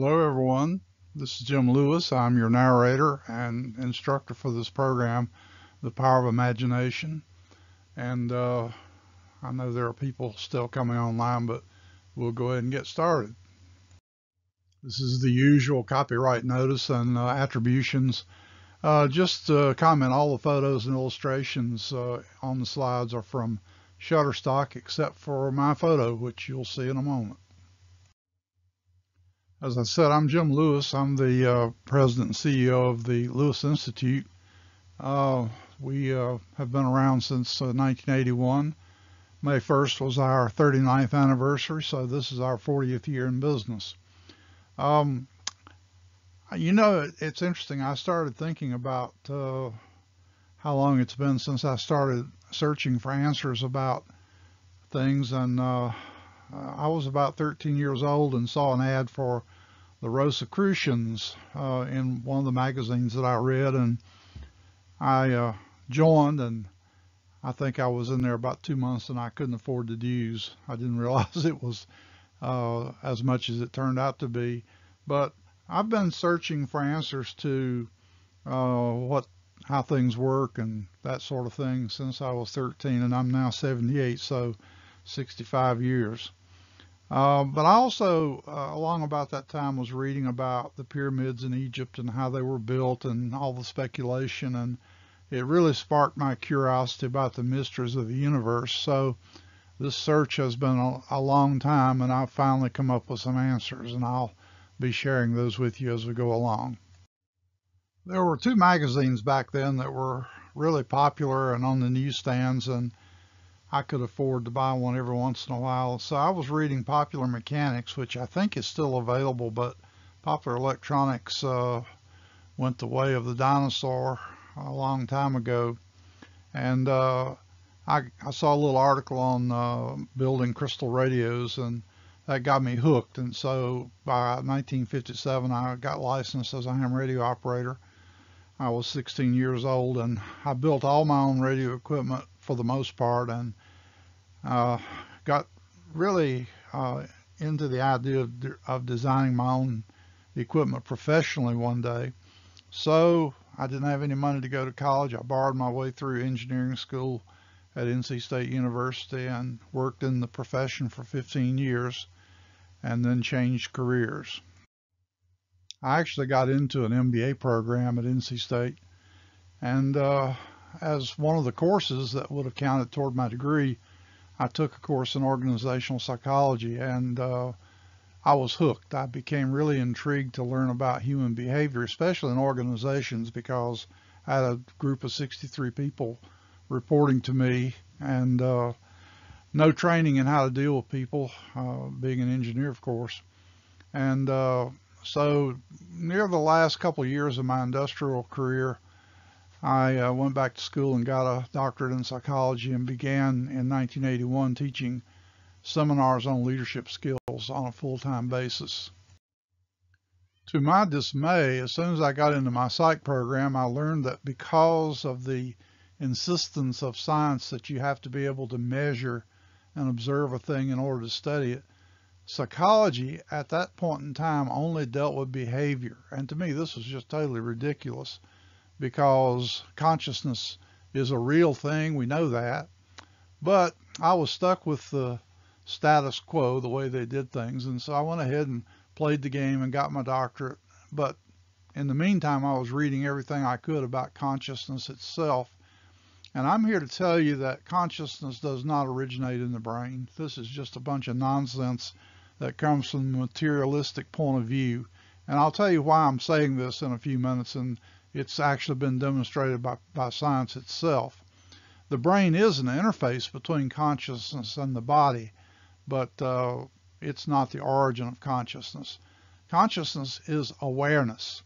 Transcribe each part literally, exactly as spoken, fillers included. Hello everyone, this is Jim Lewis. I'm your narrator and instructor for this program, The Power of Imagination. And uh, I know there are people still coming online, but we'll go ahead and get started. This is the usual copyright notice and uh, attributions. Uh, just to comment, all the photos and illustrations uh, on the slides are from Shutterstock, except for my photo, which you'll see in a moment. As I said, I'm Jim Lewis. I'm the uh, president and C E O of the Lewis Institute. Uh, we uh, have been around since uh, nineteen eighty-one. May first was our thirty-ninth anniversary, so this is our fortieth year in business. Um, you know, it's interesting. I started thinking about uh, how long it's been since I started searching for answers about things, and uh, I was about thirteen years old and saw an ad for the Rosicrucians uh, in one of the magazines that I read, and I uh, joined, and I think I was in there about two months and I couldn't afford the dues. I didn't realize it was uh, as much as it turned out to be, but I've been searching for answers to uh, what how things work and that sort of thing since I was thirteen, and I'm now seventy-eight, so sixty-five years. Uh, but I also, uh, along about that time, was reading about the pyramids in Egypt and how they were built and all the speculation, and it really sparked my curiosity about the mysteries of the universe. So this search has been a, a long time, and I've finally come up with some answers, and I'll be sharing those with you as we go along. There were two magazines back then that were really popular and on the newsstands, and I could afford to buy one every once in a while. So I was reading Popular Mechanics, which I think is still available, but Popular Electronics uh, went the way of the dinosaur a long time ago. And uh, I, I saw a little article on uh, building crystal radios, and that got me hooked. And so by nineteen fifty-seven, I got licensed as a ham radio operator. I was sixteen years old, and I built all my own radio equipment for the most part, and uh, got really uh, into the idea of, de of designing my own equipment professionally one day. So I didn't have any money to go to college. I borrowed my way through engineering school at N C State University and worked in the profession for fifteen years, and then changed careers. I actually got into an M B A program at N C State, and uh, as one of the courses that would have counted toward my degree, I took a course in organizational psychology, and uh, I was hooked. I became really intrigued to learn about human behavior, especially in organizations, because I had a group of sixty-three people reporting to me, and uh, no training in how to deal with people, uh, being an engineer, of course. And uh, so near the last couple of years of my industrial career, I uh, went back to school and got a doctorate in psychology, and began in nineteen eighty-one teaching seminars on leadership skills on a full-time basis. To my dismay, as soon as I got into my psych program, I learned that because of the insistence of science that you have to be able to measure and observe a thing in order to study it, psychology at that point in time only dealt with behavior. And to me, this was just totally ridiculous, because consciousness is a real thing. We know that. But I was stuck with the status quo, the way they did things. And so I went ahead and played the game and got my doctorate. But in the meantime, I was reading everything I could about consciousness itself. And I'm here to tell you that consciousness does not originate in the brain. This is just a bunch of nonsense that comes from the materialistic point of view. And I'll tell you why I'm saying this in a few minutes, and it's actually been demonstrated by, by science itself. The brain is an interface between consciousness and the body, but uh, it's not the origin of consciousness. Consciousness is awareness.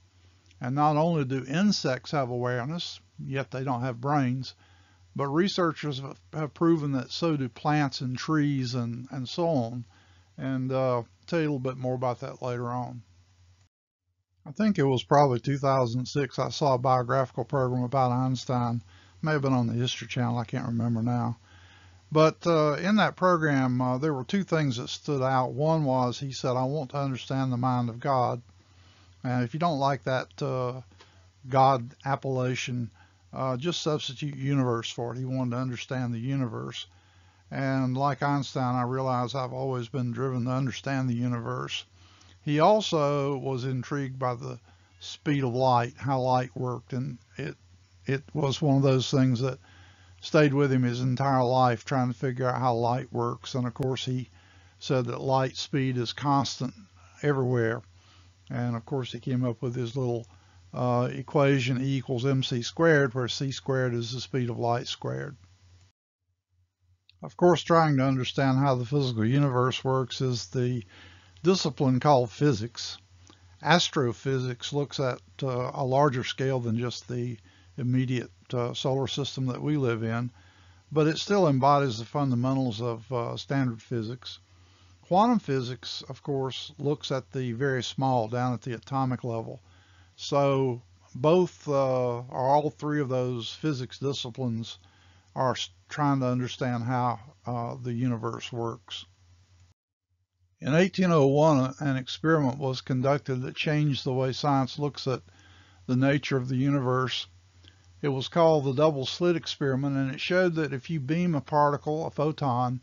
And not only do insects have awareness, yet they don't have brains, but researchers have proven that so do plants and trees and, and so on. And uh, I'll tell you a little bit more about that later on. I think it was probably two thousand six, I saw a biographical program about Einstein. It may have been on the History Channel, I can't remember now. But uh, in that program, uh, there were two things that stood out. One was he said, I want to understand the mind of God. And if you don't like that uh, God appellation, uh, just substitute universe for it. He wanted to understand the universe. And like Einstein, I realize I've always been driven to understand the universe. He also was intrigued by the speed of light, how light worked. And it, it was one of those things that stayed with him his entire life, trying to figure out how light works. And of course he said that light speed is constant everywhere. And of course he came up with his little uh, equation, E equals mc squared, where c squared is the speed of light squared. Of course, trying to understand how the physical universe works is the discipline called physics. Astrophysics looks at uh, a larger scale than just the immediate uh, solar system that we live in, but it still embodies the fundamentals of uh, standard physics. Quantum physics, of course, looks at the very small, down at the atomic level. So both uh, or all three of those physics disciplines are trying to understand how uh, the universe works. In eighteen oh one, an experiment was conducted that changed the way science looks at the nature of the universe. It was called the double slit experiment, and it showed that if you beam a particle, a photon,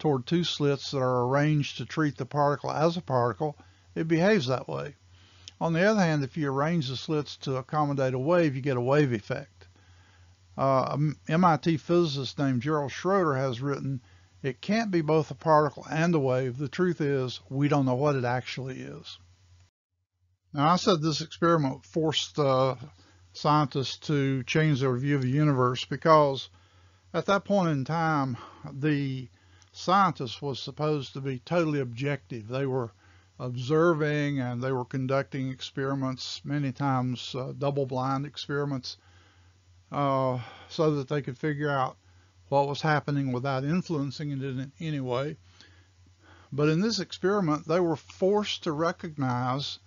toward two slits that are arranged to treat the particle as a particle, it behaves that way. On the other hand, if you arrange the slits to accommodate a wave, you get a wave effect. Uh, an M I T physicist named Gerald Schroeder has written, "It can't be both a particle and a wave. The truth is, we don't know what it actually is." Now, I said this experiment forced uh, scientists to change their view of the universe, because at that point in time, the scientist was supposed to be totally objective. They were observing and they were conducting experiments, many times uh, double-blind experiments, uh, so that they could figure out what was happening without influencing it in any way. But in this experiment, they were forced to recognize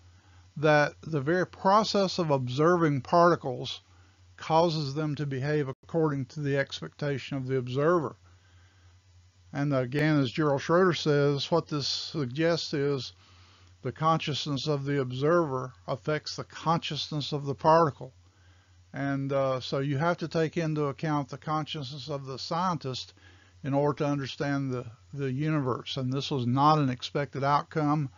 that the very process of observing particles causes them to behave according to the expectation of the observer. And again, as Gerald Schroeder says, what this suggests is the consciousness of the observer affects the consciousness of the particle. And uh, so you have to take into account the consciousness of the scientist in order to understand the, the universe. And this was not an expected outcome,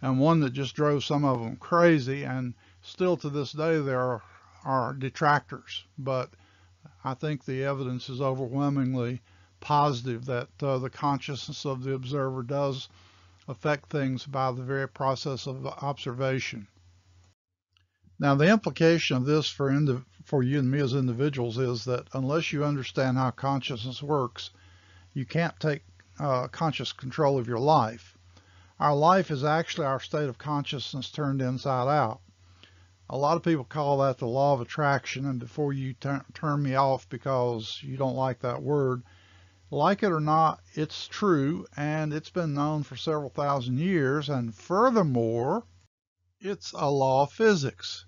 and one that just drove some of them crazy. And still to this day, there are, are detractors. But I think the evidence is overwhelmingly positive that uh, the consciousness of the observer does affect things by the very process of observation. Now, the implication of this for, indiv for you and me as individuals is that unless you understand how consciousness works, you can't take uh, conscious control of your life. Our life is actually our state of consciousness turned inside out. A lot of people call that the law of attraction, and before you turn me off because you don't like that word, like it or not, it's true, and it's been known for several thousand years, and furthermore, it's a law of physics.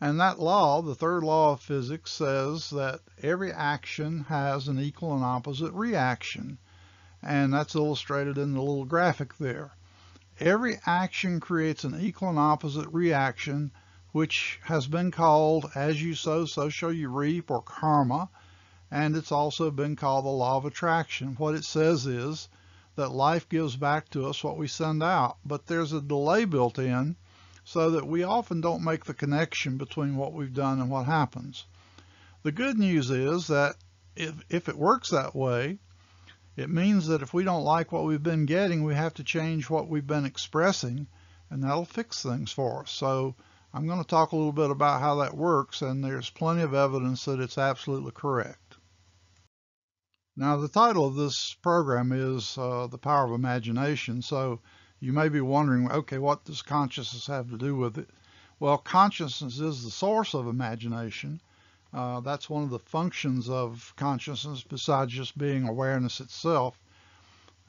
And that law, the third law of physics, says that every action has an equal and opposite reaction, and that's illustrated in the little graphic there. Every action creates an equal and opposite reaction, which has been called as you sow, so shall you reap, or karma, and it's also been called the law of attraction. What it says is that life gives back to us what we send out, but there's a delay built in so that we often don't make the connection between what we've done and what happens. The good news is that if, if it works that way, it means that if we don't like what we've been getting, we have to change what we've been expressing, and that'll fix things for us. So I'm going to talk a little bit about how that works, and there's plenty of evidence that it's absolutely correct. Now, the title of this program is uh, The Power of Imagination, so you may be wondering, okay, what does consciousness have to do with it? Well, consciousness is the source of imagination. Uh, that's one of the functions of consciousness besides just being awareness itself.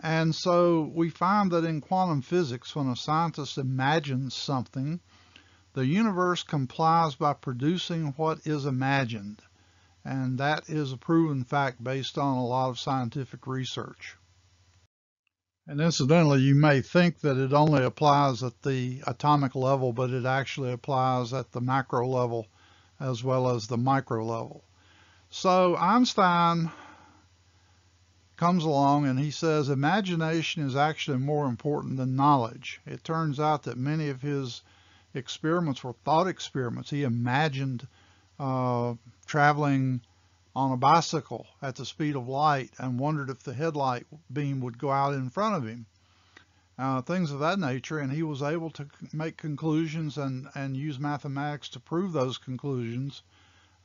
And so we find that in quantum physics, when a scientist imagines something, the universe complies by producing what is imagined. and that is a proven fact based on a lot of scientific research. And incidentally, you may think that it only applies at the atomic level, but it actually applies at the macro level as well as the micro level. So Einstein comes along and he says imagination is actually more important than knowledge. It turns out that many of his experiments were thought experiments. He imagined uh, traveling on a bicycle at the speed of light and wondered if the headlight beam would go out in front of him, uh, things of that nature. And he was able to make conclusions and, and use mathematics to prove those conclusions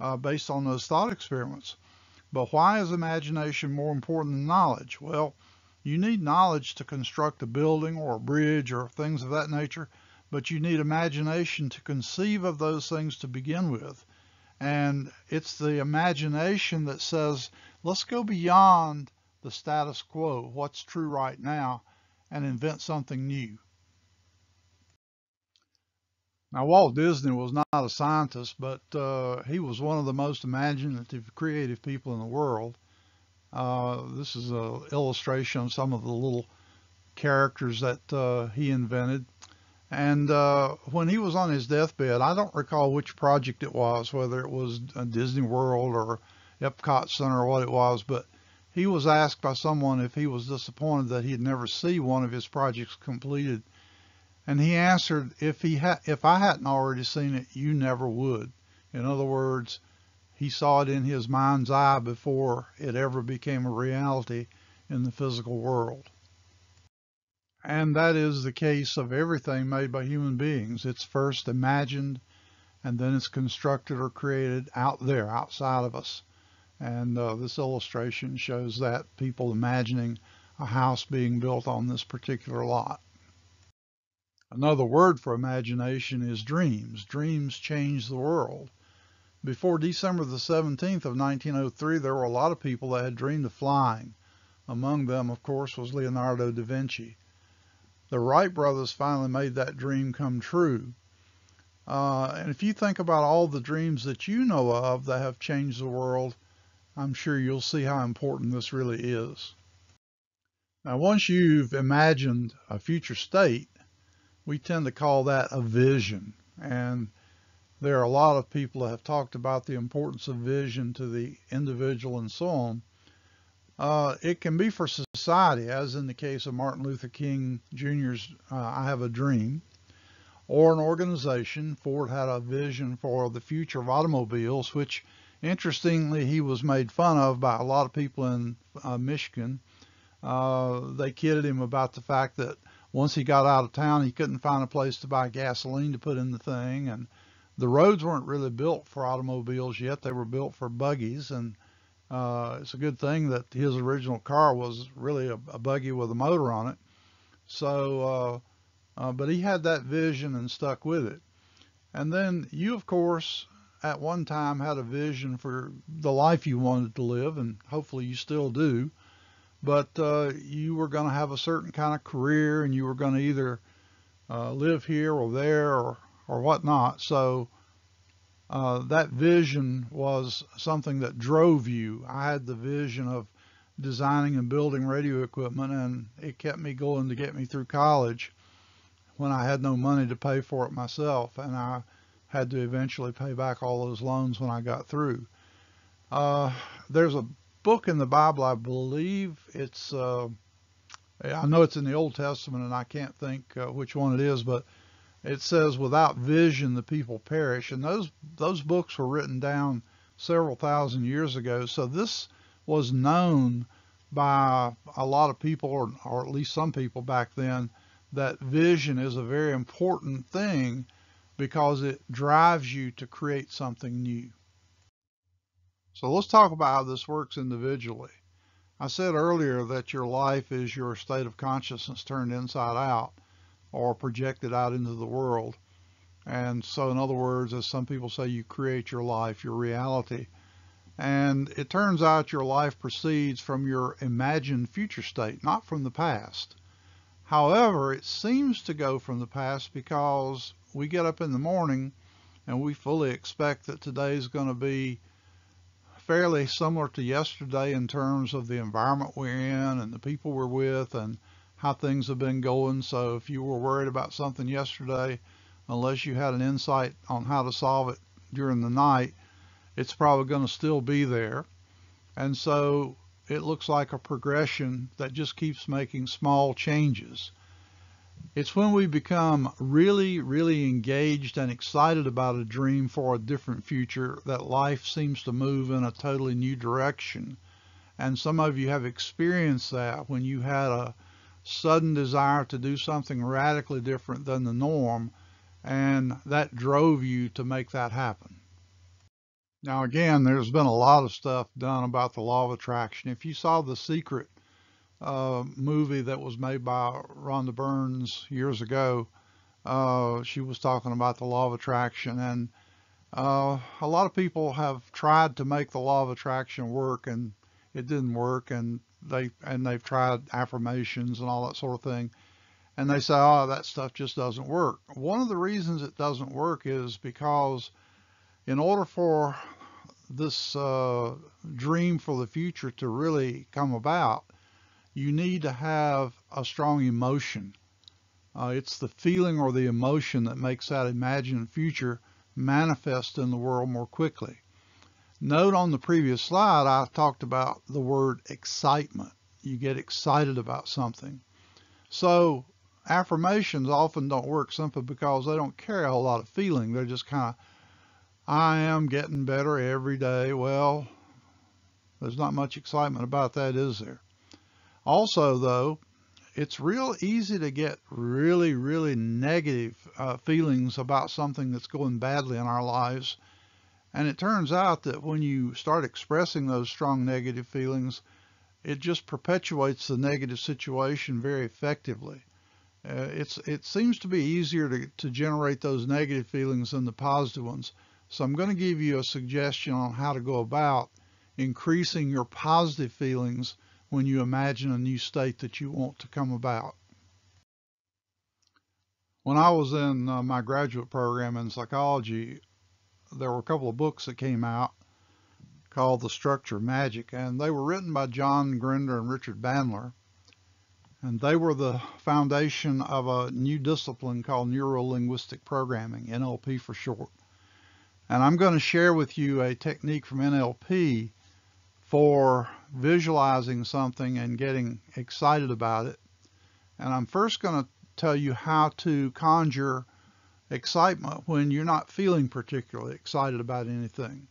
uh, based on those thought experiments. But why is imagination more important than knowledge? Well, you need knowledge to construct a building or a bridge or things of that nature, but you need imagination to conceive of those things to begin with. And it's the imagination that says, let's go beyond the status quo, what's true right now, and invent something new. Now, Walt Disney was not a scientist, but uh, he was one of the most imaginative, creative people in the world. Uh, this is an illustration of some of the little characters that uh, he invented. And uh, when he was on his deathbed, I don't recall which project it was, whether it was Disney World or Epcot Center or what it was, but he was asked by someone if he was disappointed that he'd never see one of his projects completed. And he answered, if he had, if I hadn't already seen it, you never would. In other words, he saw it in his mind's eye before it ever became a reality in the physical world. And that is the case of everything made by human beings. It's first imagined, and then it's constructed or created out there, outside of us. And uh, this illustration shows that people imagining a house being built on this particular lot. Another word for imagination is dreams. Dreams change the world. Before December the seventeenth of nineteen oh three, there were a lot of people that had dreamed of flying. Among them, of course, was Leonardo da Vinci. The Wright brothers finally made that dream come true. Uh, and if you think about all the dreams that you know of that have changed the world, I'm sure you'll see how important this really is. Now, once you've imagined a future state, we tend to call that a vision. And there are a lot of people that have talked about the importance of vision to the individual and so on. Uh, it can be for society, as in the case of Martin Luther King Junior's uh, I Have a Dream, or an organization. Ford had a vision for the future of automobiles, which interestingly, he was made fun of by a lot of people in uh, Michigan. Uh, they kidded him about the fact that once he got out of town, he couldn't find a place to buy gasoline to put in the thing. And the roads weren't really built for automobiles yet. They were built for buggies. And uh, it's a good thing that his original car was really a, a buggy with a motor on it. So, uh, uh, but he had that vision and stuck with it. And then you, of course, at one time had a vision for the life you wanted to live, and hopefully you still do. But uh, you were going to have a certain kind of career, and you were going to either uh, live here or there or, or whatnot. So uh, that vision was something that drove you. I had the vision of designing and building radio equipment, and it kept me going to get me through college when I had no money to pay for it myself. And I had to eventually pay back all those loans when I got through. Uh, there's a book in the Bible, I believe it's uh, I know it's in the Old Testament, and I can't think uh, which one it is, but it says without vision the people perish, and those those books were written down several thousand years ago, so this was known by a lot of people, or, or at least some people back then, that vision is a very important thing because it drives you to create something new. So let's talk about how this works individually. I said earlier that your life is your state of consciousness turned inside out or projected out into the world. And so in other words, as some people say, you create your life, your reality. And it turns out your life proceeds from your imagined future state, not from the past. However, it seems to go from the past because we get up in the morning and we fully expect that today's going to be fairly similar to yesterday in terms of the environment we're in and the people we're with and how things have been going. So if you were worried about something yesterday, unless you had an insight on how to solve it during the night, it's probably going to still be there. And so it looks like a progression that just keeps making small changes. It's when we become really, really engaged and excited about a dream for a different future that life seems to move in a totally new direction. And some of you have experienced that when you had a sudden desire to do something radically different than the norm, and that drove you to make that happen. Now again, there's been a lot of stuff done about the law of attraction. If you saw The Secret uh, movie that was made by Rhonda Byrne years ago, uh, she was talking about the law of attraction, and uh, a lot of people have tried to make the law of attraction work, and it didn't work, and they and they've tried affirmations and all that sort of thing, and they say, oh, that stuff just doesn't work. One of the reasons it doesn't work is because in order for this uh, dream for the future to really come about, you need to have a strong emotion. Uh, it's the feeling or the emotion that makes that imagined future manifest in the world more quickly. Note on the previous slide, I talked about the word excitement. You get excited about something. So affirmations often don't work simply because they don't carry a whole lot of feeling. They're just kind of, I am getting better every day. Well, there's not much excitement about that, is there? Also, though, it's real easy to get really, really negative uh, feelings about something that's going badly in our lives. And it turns out that when you start expressing those strong negative feelings, it just perpetuates the negative situation very effectively. Uh, it's, it seems to be easier to, to generate those negative feelings than the positive ones. So I'm going to give you a suggestion on how to go about increasing your positive feelings when you imagine a new state that you want to come about. When I was in uh, my graduate program in psychology, there were a couple of books that came out called The Structure of Magic, and they were written by John Grinder and Richard Bandler, and they were the foundation of a new discipline called Neuro-Linguistic Programming, N L P for short. And I'm going to share with you a technique from N L P for visualizing something and getting excited about it. And I'm first going to tell you how to conjure excitement when you're not feeling particularly excited about anything.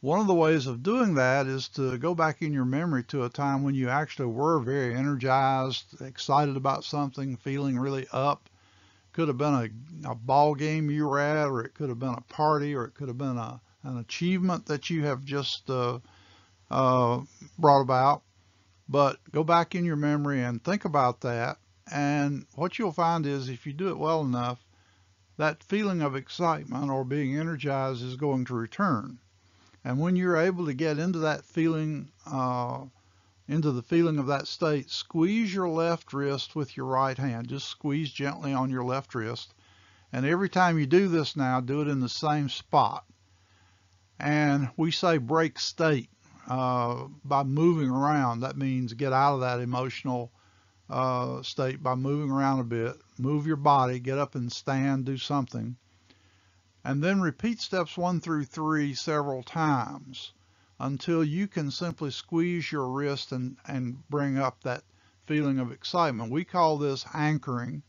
One of the ways of doing that is to go back in your memory to a time when you actually were very energized, excited about something, feeling really up. Could have been a, a ball game you were at, or it could have been a party, or it could have been a, an achievement that you have just uh, uh, brought about. But go back in your memory and think about that. And what you'll find is if you do it well enough, that feeling of excitement or being energized is going to return. And when you're able to get into that feeling, uh, into the feeling of that state, squeeze your left wrist with your right hand. Just squeeze gently on your left wrist. And every time you do this now, do it in the same spot. And we say break state uh, by moving around. That means get out of that emotional uh, state by moving around a bit. Move your body, get up and stand, do something. And then repeat steps one through three several times, until you can simply squeeze your wrist and, and bring up that feeling of excitement. We call this anchoring,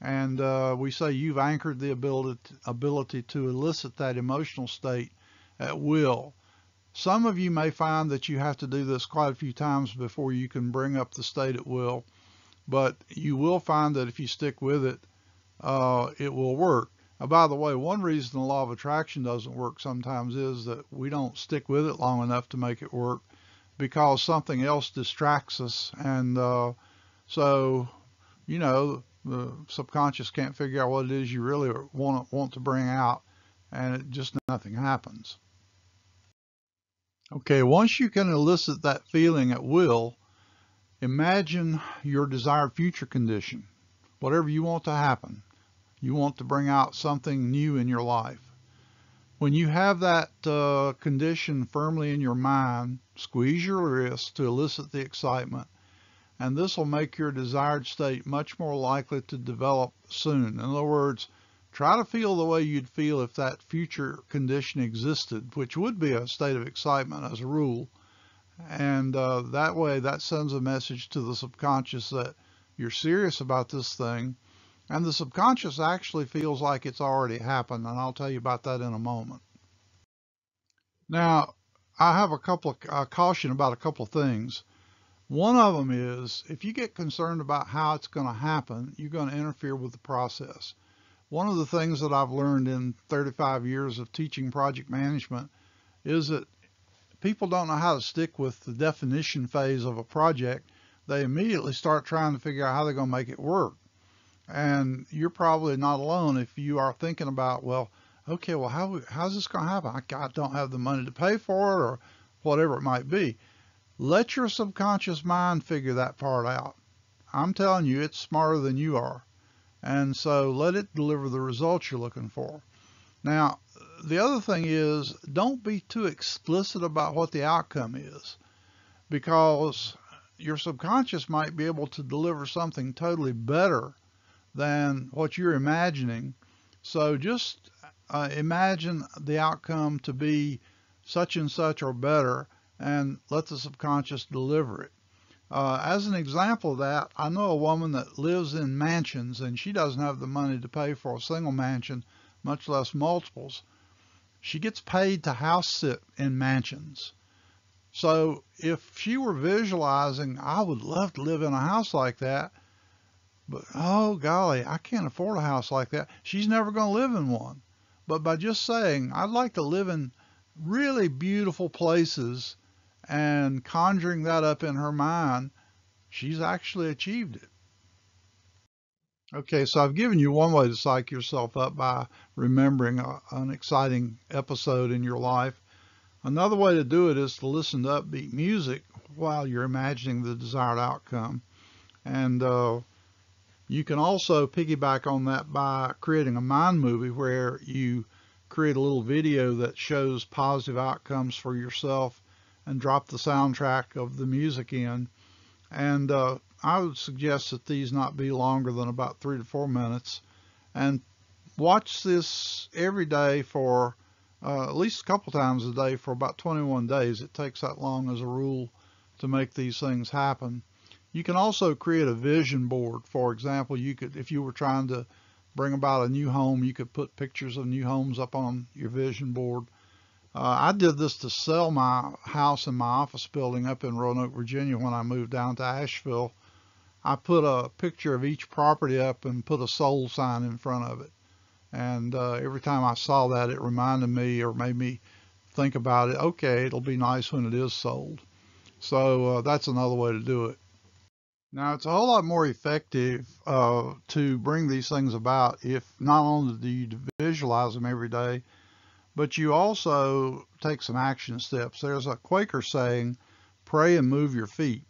and uh, we say you've anchored the ability to, ability to elicit that emotional state at will. Some of you may find that you have to do this quite a few times before you can bring up the state at will, but you will find that if you stick with it, uh, it will work. By the way, one reason the law of attraction doesn't work sometimes is that we don't stick with it long enough to make it work because something else distracts us. And uh, so, you know, the subconscious can't figure out what it is you really want, want to bring out, and it just nothing happens. Okay, once you can elicit that feeling at will, imagine your desired future condition, whatever you want to happen. You want to bring out something new in your life. When you have that uh, condition firmly in your mind, squeeze your wrist to elicit the excitement, and this will make your desired state much more likely to develop soon. In other words, try to feel the way you'd feel if that future condition existed, which would be a state of excitement as a rule. And uh, that way, that sends a message to the subconscious that you're serious about this thing. And the subconscious actually feels like it's already happened, and I'll tell you about that in a moment. Now, I have a couple of uh, caution about a couple of things. One of them is, if you get concerned about how it's going to happen, you're going to interfere with the process. One of the things that I've learned in thirty-five years of teaching project management is that people don't know how to stick with the definition phase of a project. They immediately start trying to figure out how they're going to make it work. And you're probably not alone if you are thinking about, well, okay, well, how, how's this going to happen? I, I don't have the money to pay for it, or whatever it might be. Let your subconscious mind figure that part out. I'm telling you, it's smarter than you are. And so let it deliver the results you're looking for. Now, the other thing is, don't be too explicit about what the outcome is, because your subconscious might be able to deliver something totally better than what you're imagining. So just uh, imagine the outcome to be such and such or better, and let the subconscious deliver it. Uh, as an example of that, I know a woman that lives in mansions, and she doesn't have the money to pay for a single mansion, much less multiples. She gets paid to house sit in mansions. So if she were visualizing, I would love to live in a house like that, but oh golly, I can't afford a house like that, she's never going to live in one. But by just saying, I'd like to live in really beautiful places, and conjuring that up in her mind, she's actually achieved it. Okay, so I've given you one way to psych yourself up by remembering a, an exciting episode in your life. Another way to do it is to listen to upbeat music while you're imagining the desired outcome. And uh, you can also piggyback on that by creating a mind movie where you create a little video that shows positive outcomes for yourself and drop the soundtrack of the music in. And uh, I would suggest that these not be longer than about three to four minutes. And watch this every day for uh, at least a couple times a day for about twenty-one days. It takes that long as a rule to make these things happen. You can also create a vision board. For example, you could, if you were trying to bring about a new home, you could put pictures of new homes up on your vision board. Uh, I did this to sell my house and my office building up in Roanoke, Virginia when I moved down to Asheville. I put a picture of each property up and put a sold sign in front of it. And uh, every time I saw that, it reminded me or made me think about it. Okay, it'll be nice when it is sold. So uh, that's another way to do it. Now, it's a whole lot more effective uh, to bring these things about if not only do you visualize them every day, but you also take some action steps. There's a Quaker saying, pray and move your feet.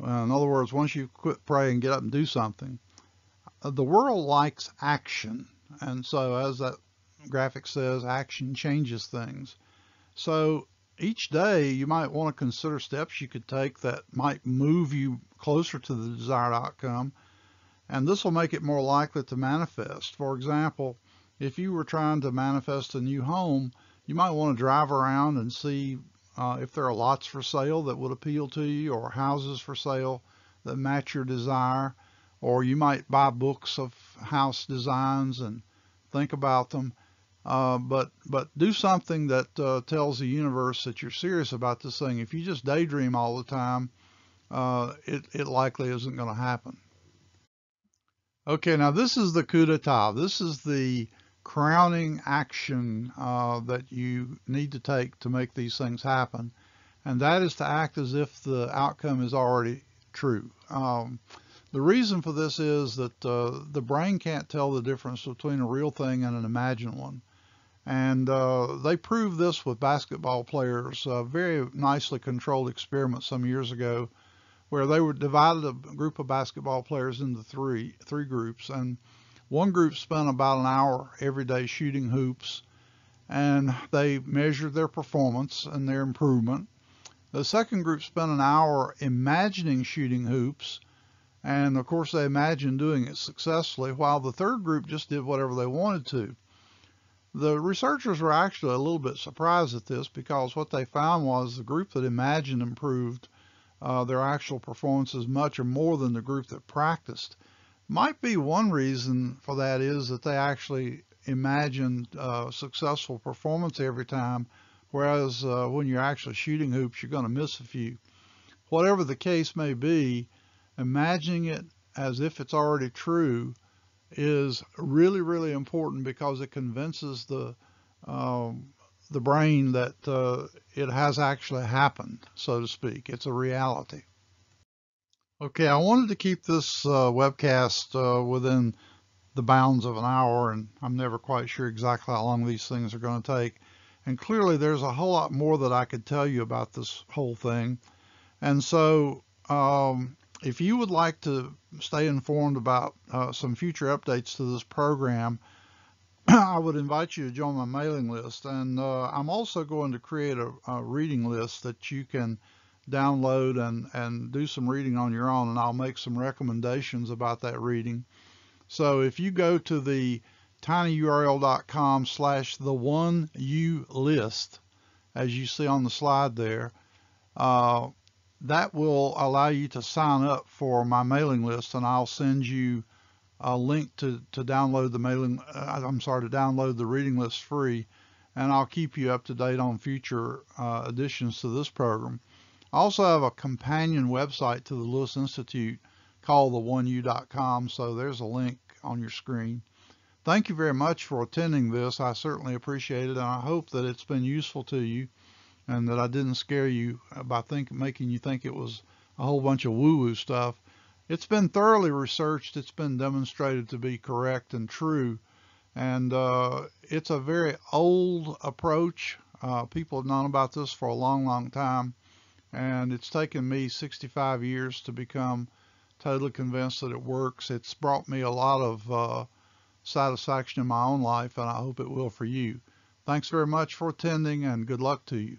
Well, in other words, once you quit praying, get up and do something. The world likes action. And so as that graphic says, action changes things. So each day you might want to consider steps you could take that might move you closer to the desired outcome. And this will make it more likely to manifest. For example, if you were trying to manifest a new home, you might want to drive around and see uh, if there are lots for sale that would appeal to you, or houses for sale that match your desire. Or you might buy books of house designs and think about them. Uh, but, but do something that uh, tells the universe that you're serious about this thing. If you just daydream all the time, uh, it, it likely isn't going to happen. Okay, now this is the coup d'etat. This is the crowning action uh, that you need to take to make these things happen, and that is to act as if the outcome is already true. Um, the reason for this is that uh, the brain can't tell the difference between a real thing and an imagined one, and uh, they proved this with basketball players. A very nicely controlled experiment some years ago where they were divided a group of basketball players into three three groups, and one group spent about an hour every day shooting hoops, and they measured their performance and their improvement. The second group spent an hour imagining shooting hoops, and of course they imagined doing it successfully, while the third group just did whatever they wanted to. The researchers were actually a little bit surprised at this, because what they found was the group that imagined improved uh, their actual performances much or more than the group that practiced. Might be one reason for that is that they actually imagined uh, successful performance every time, whereas uh, when you're actually shooting hoops, you're going to miss a few. Whatever the case may be, imagining it as if it's already true is really, really important, because it convinces the uh, the brain that uh, it has actually happened, so to speak. It's a reality. Okay, I wanted to keep this uh, webcast uh, within the bounds of an hour, and I'm never quite sure exactly how long these things are going to take. And clearly there's a whole lot more that I could tell you about this whole thing. And so um, if you would like to stay informed about uh, some future updates to this program, I would invite you to join my mailing list. And uh, I'm also going to create a, a reading list that you can download and, and do some reading on your own, and I'll make some recommendations about that reading. So if you go to the tiny U R L dot com slash the one U list, as you see on the slide there, uh, that will allow you to sign up for my mailing list, and I'll send you a link to, to download the mailing, uh, I'm sorry, to download the reading list free, and I'll keep you up to date on future uh, additions to this program. I also have a companion website to the Lewis Institute called the one U dot com, so there's a link on your screen. Thank you very much for attending this. I certainly appreciate it, and I hope that it's been useful to you, and that I didn't scare you by think, making you think it was a whole bunch of woo-woo stuff. It's been thoroughly researched. It's been demonstrated to be correct and true. And uh, it's a very old approach. Uh, people have known about this for a long, long time. And it's taken me sixty-five years to become totally convinced that it works. It's brought me a lot of uh, satisfaction in my own life, and I hope it will for you. Thanks very much for attending, and good luck to you.